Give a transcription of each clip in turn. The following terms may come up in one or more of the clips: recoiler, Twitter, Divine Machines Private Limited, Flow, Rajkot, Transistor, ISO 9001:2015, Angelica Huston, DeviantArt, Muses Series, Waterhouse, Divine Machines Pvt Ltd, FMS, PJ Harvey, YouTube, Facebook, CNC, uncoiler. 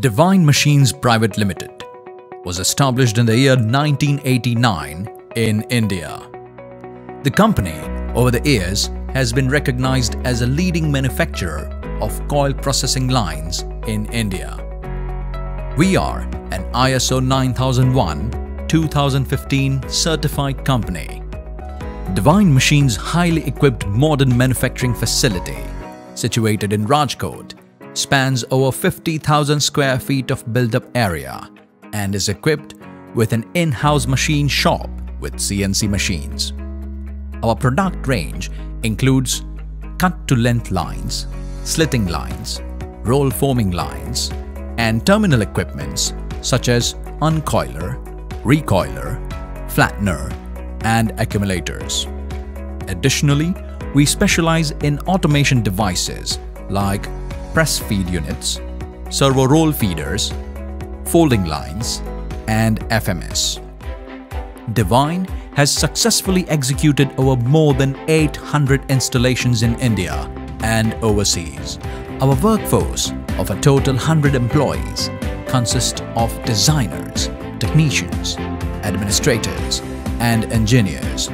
Divine Machines Private Limited was established in the year 1989 in India. The company, over the years, has been recognized as a leading manufacturer of coil processing lines in India. We are an ISO 9001:2015 certified company. Divine Machines' highly equipped modern manufacturing facility, situated in Rajkot, spans over 50,000 square feet of built-up area and is equipped with an in-house machine shop with CNC machines. Our product range includes cut-to-length lines, slitting lines, roll forming lines, and terminal equipments such as uncoiler, recoiler, flattener, and accumulators. Additionally, we specialize in automation devices like press feed units, servo roll feeders, folding lines, and FMS. Divine has successfully executed over more than 800 installations in India and overseas. Our workforce of a total 100 employees consists of designers, technicians, administrators, and engineers.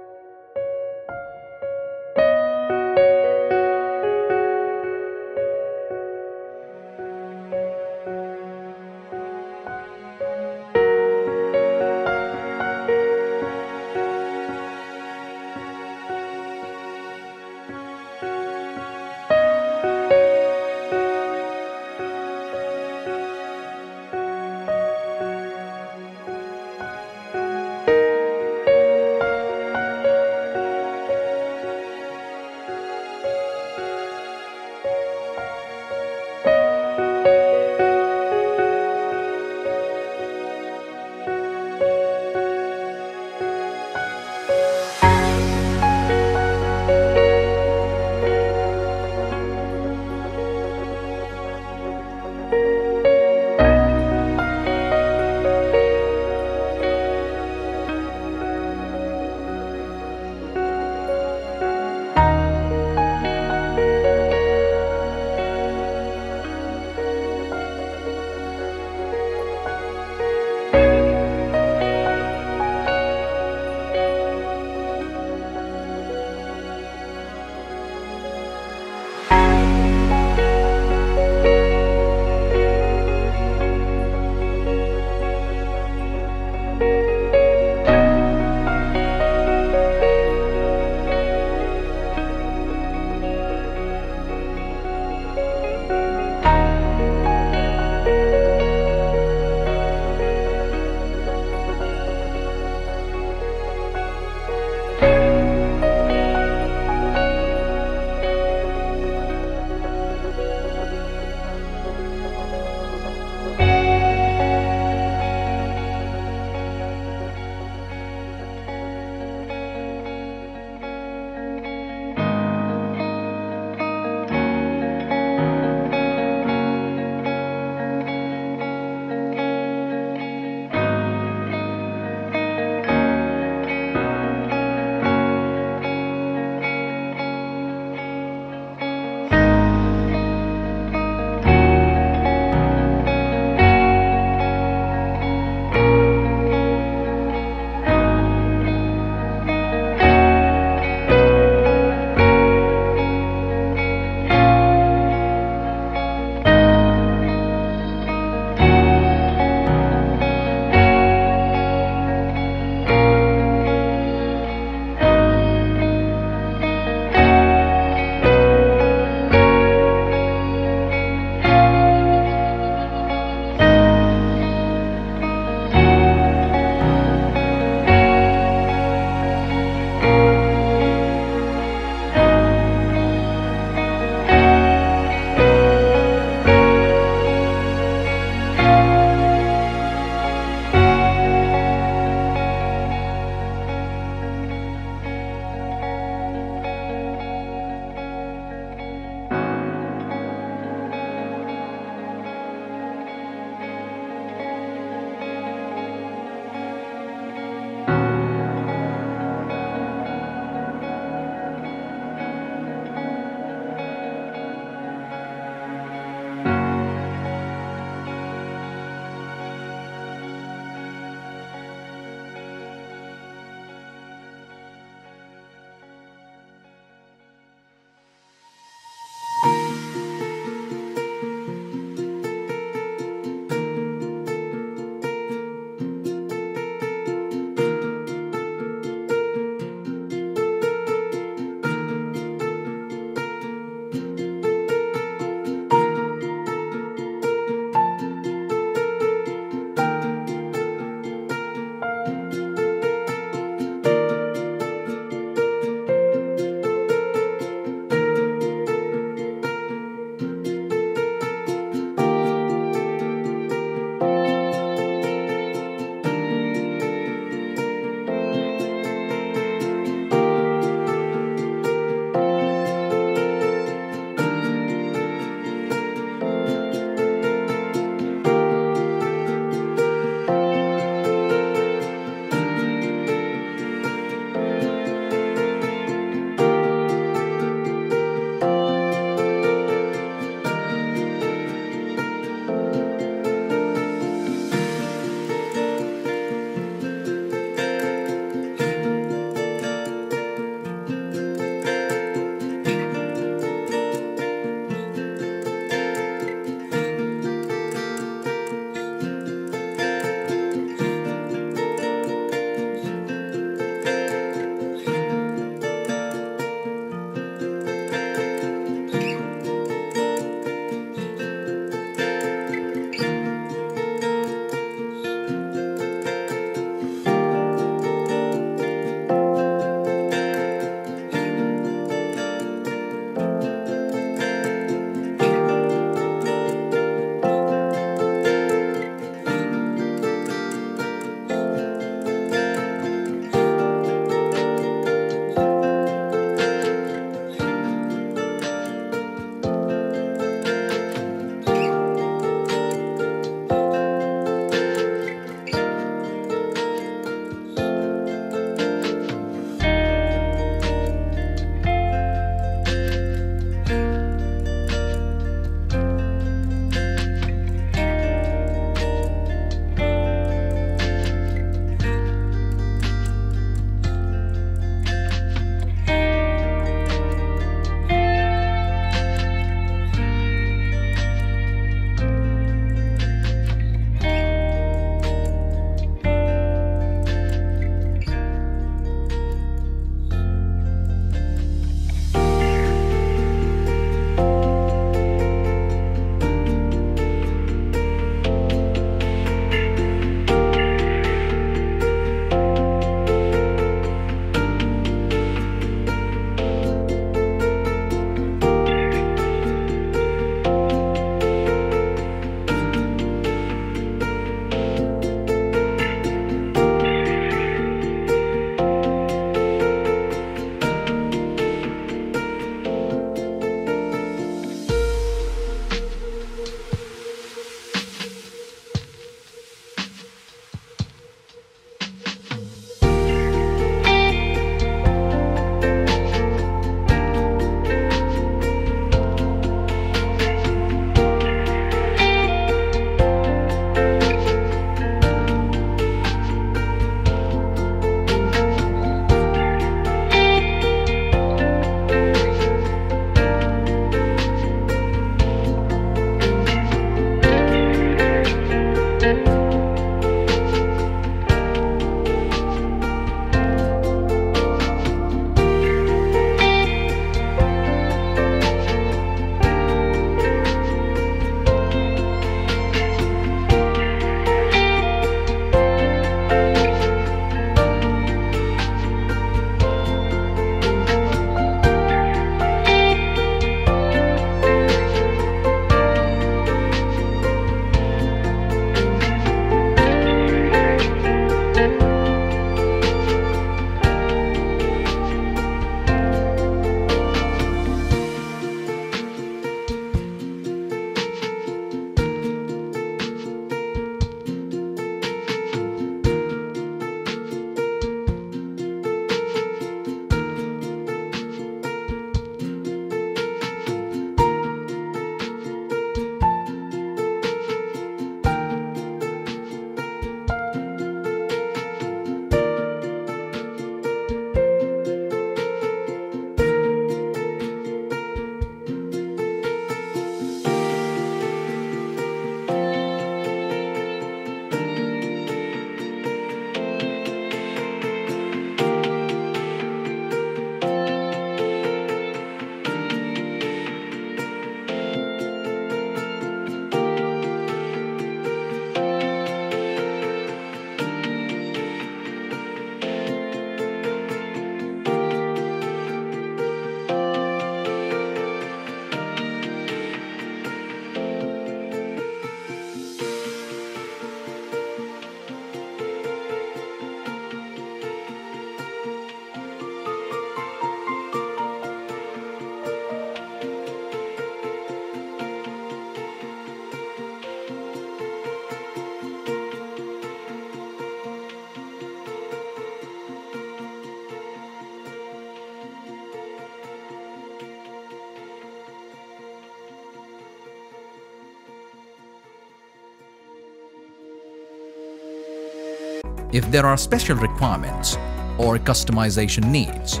If there are special requirements or customization needs,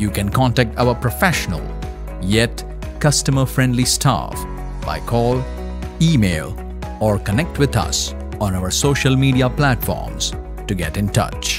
you can contact our professional yet customer-friendly staff by call, email, or connect with us on our social media platforms to get in touch.